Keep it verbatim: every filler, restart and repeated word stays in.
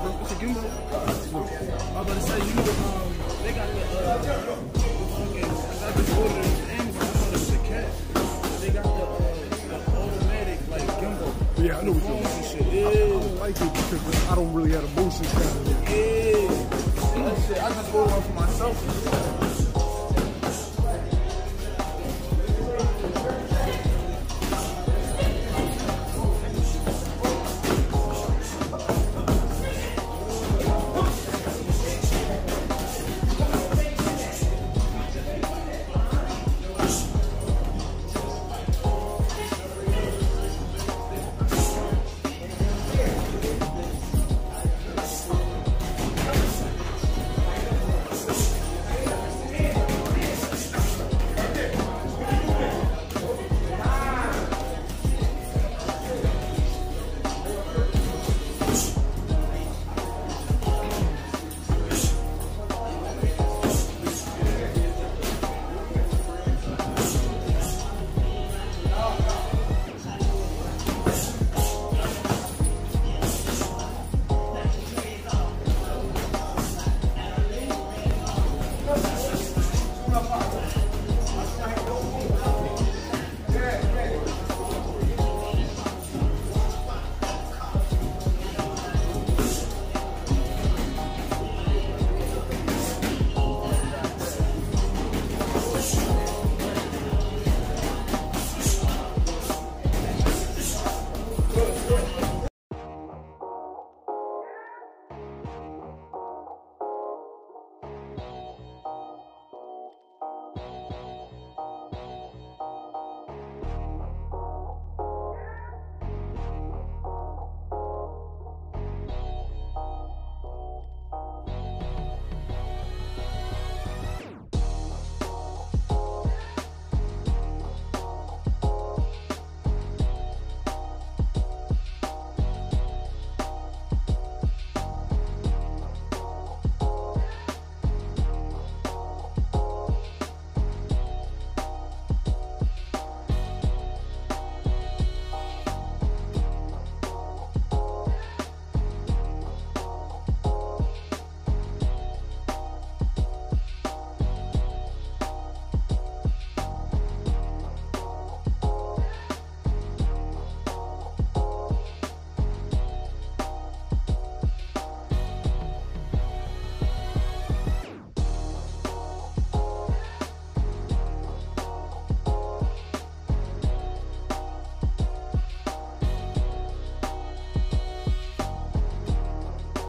bro. It's a gimbal. I was about to say, you know, um, they got the, uh, okay, cause I've been ordering Amazon for the cat. They got the, uh, the automatic, like, gimbal. Yeah, I know what you're doing. I, I don't like it because I don't really have emotions kind of. Yeah. I just ordered one for myself.